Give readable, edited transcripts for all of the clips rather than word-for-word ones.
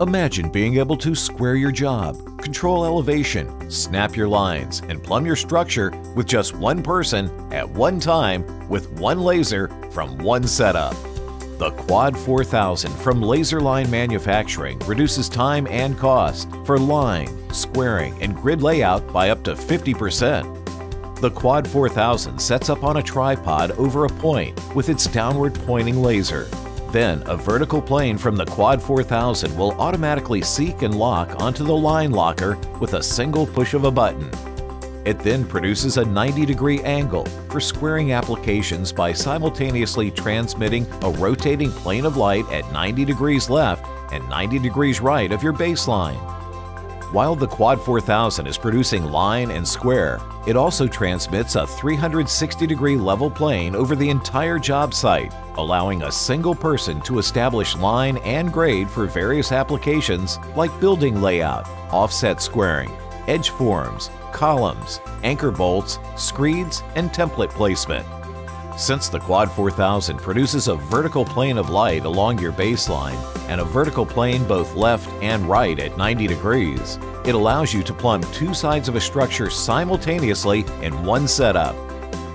Imagine being able to square your job, control elevation, snap your lines, and plumb your structure with just one person at one time with one laser from one setup. The Quad 4000 from Laser Line Manufacturing reduces time and cost for line, squaring, and grid layout by up to 50%. The Quad 4000 sets up on a tripod over a point with its downward pointing laser. Then a vertical plane from the Quad 4000 will automatically seek and lock onto the line locker with a single push of a button. It then produces a 90-degree angle for squaring applications by simultaneously transmitting a rotating plane of light at 90 degrees left and 90 degrees right of your baseline. While the Quad 4000 is producing line and square, it also transmits a 360-degree level plane over the entire job site, allowing a single person to establish line and grade for various applications like building layout, offset squaring, edge forms, columns, anchor bolts, screeds, and template placement. Since the Quad 4000 produces a vertical plane of light along your baseline and a vertical plane both left and right at 90 degrees, it allows you to plumb two sides of a structure simultaneously in one setup.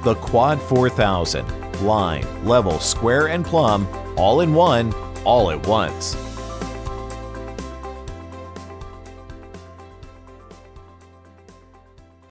The Quad 4000, line, level, square, and plumb all in one, all at once.